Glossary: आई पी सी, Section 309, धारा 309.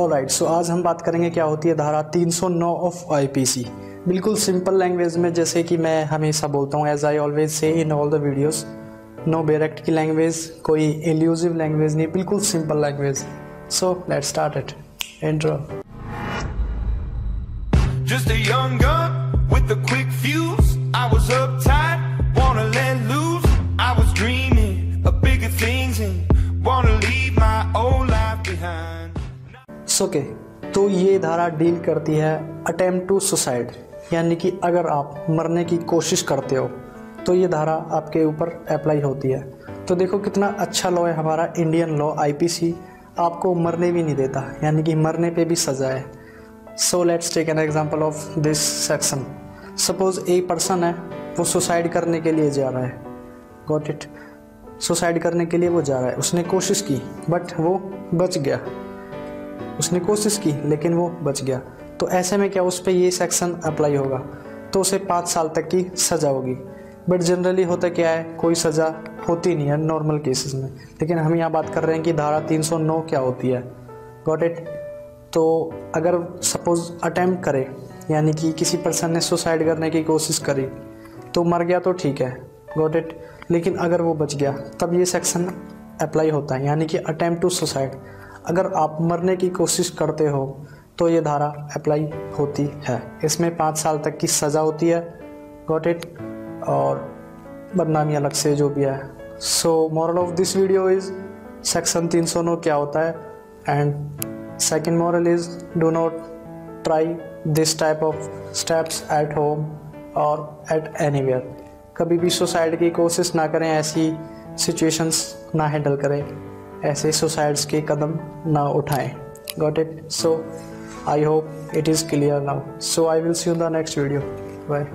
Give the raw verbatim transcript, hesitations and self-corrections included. All right, सो आज हम बात करेंगे क्या होती है धारा तीन सौ नौ ऑफ आई पी सी। बिल्कुल सिंपल लैंग्वेज में, जैसे कि मैं हमेशा बोलता हूँ, as I always say in all the videos, no बेरेक्ट की लैंग्वेज, कोई एल्यूजिव लैंग्वेज नहीं, बिल्कुल simple language. So let's start it. Intro. Just a young gun with a quick fuse, I was uptight, wanna let loose, I was dreaming of bigger things and wanna leave my old life behind। Okay, तो ये धारा deal करती है attempt to suicide, यानी कि अगर आप मरने की कोशिश करते हो तो ये धारा आपके ऊपर अप्लाई होती है। तो देखो कितना अच्छा लॉ है हमारा Indian law आई पी सी, आपको मरने भी नहीं देता, यानी कि मरने पे भी सजा है। So let's take an example of this section. Suppose a person है, वो सुसाइड करने के लिए जा रहा है, गॉट इट, सुसाइड करने के लिए वो जा रहा है, उसने कोशिश की बट वो बच गया, उसने कोशिश की लेकिन वो बच गया। तो ऐसे में क्या उस पर ये सेक्शन अप्लाई होगा, तो उसे पाँच साल तक की सज़ा होगी। बट जनरली होता क्या है, कोई सज़ा होती नहीं है नॉर्मल केसेस में, लेकिन हम यहाँ बात कर रहे हैं कि धारा तीन सौ नौ क्या होती है, गॉट इट। तो अगर सपोज अटेम्प्ट करे, यानी कि किसी पर्सन ने सुसाइड करने की कोशिश करी, तो मर गया तो ठीक है, गॉट इट, लेकिन अगर वो बच गया तब ये सेक्शन अप्लाई होता है, यानी कि अटेम्प्ट टू सुसाइड। अगर आप मरने की कोशिश करते हो तो ये धारा अप्लाई होती है, इसमें पाँच साल तक की सज़ा होती है, गॉट इट, और बदनामी अलग से जो भी है। So moral of this video is section तीन सौ नौ क्या होता है, and second moral is do not try this type of steps at home और एट एनीवेयर। कभी भी सुसाइड की कोशिश ना करें, ऐसी सिचुएशंस ना हैंडल करें, ऐसे सुसाइड्स के कदम ना उठाएं, Got it? So I hope it is clear now. So I will see you in the next video. Bye.